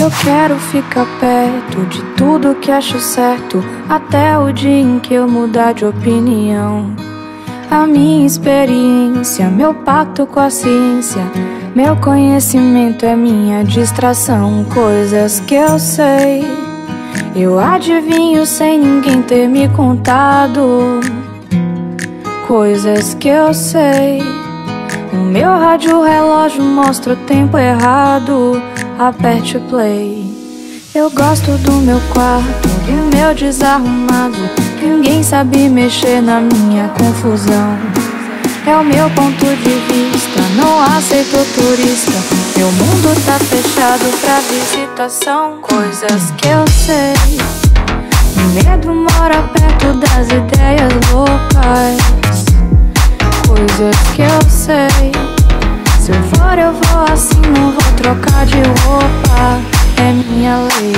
Eu quero ficar perto de tudo que acho certo, até o dia em que eu mudar de opinião. A minha experiência, meu pacto com a ciência, meu conhecimento é minha distração. Coisas que eu sei, eu adivinho sem ninguém ter me contado. Coisas que eu sei, o meu rádio relógio mostra o tempo errado. Aperte play. Eu gosto do meu quarto, do meu desarrumado. Ninguém sabe mexer na minha confusão. É o meu ponto de vista, não aceito turista. Meu mundo tá fechado pra visitação. Coisas que eu sei, o medo mora perto das ideias loucas. Coisas que eu sei, se eu vou assim, não vou trocar de roupa. É minha lei.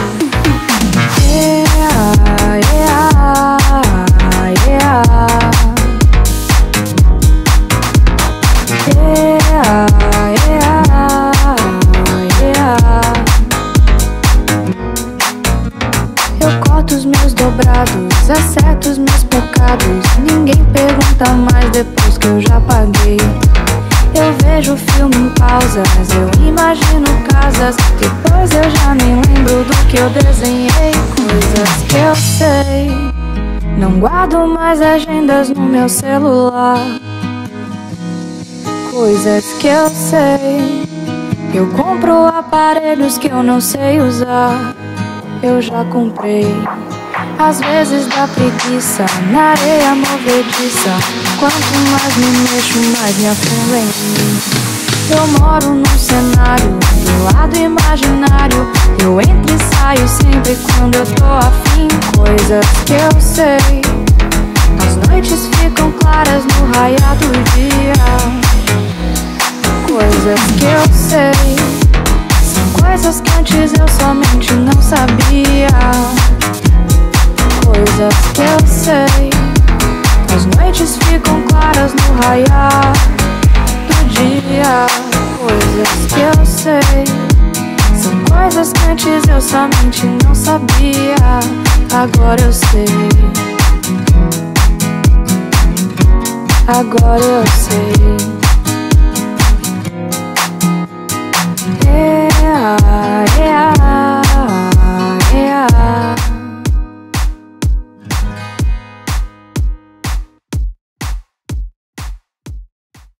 Yeah, yeah, yeah. Yeah, yeah, yeah. Eu corto os meus dobrados, acerto os meus pecados. Ninguém pergunta mais depois que eu já paguei. Eu vejo filme em pausas, eu imagino casas, depois eu já nem lembro do que eu desenhei. Coisas que eu sei, não guardo mais agendas no meu celular. Coisas que eu sei, eu compro aparelhos que eu não sei usar. Eu já comprei. Às vezes dá preguiça, na areia movediça. Quanto mais me mexo, mais me afundo em mim. Eu moro num cenário, do lado imaginário. Eu entro e saio sempre quando eu tô afim. Coisas que eu sei, as noites ficam claras no raiar do dia. Coisas que eu sei, são coisas que antes eu somente não sabia. Coisas que eu sei, as noites ficam claras no raiar do dia. Coisas que eu sei, são coisas que antes eu somente não sabia. Agora eu sei, agora eu sei. Yeah, yeah.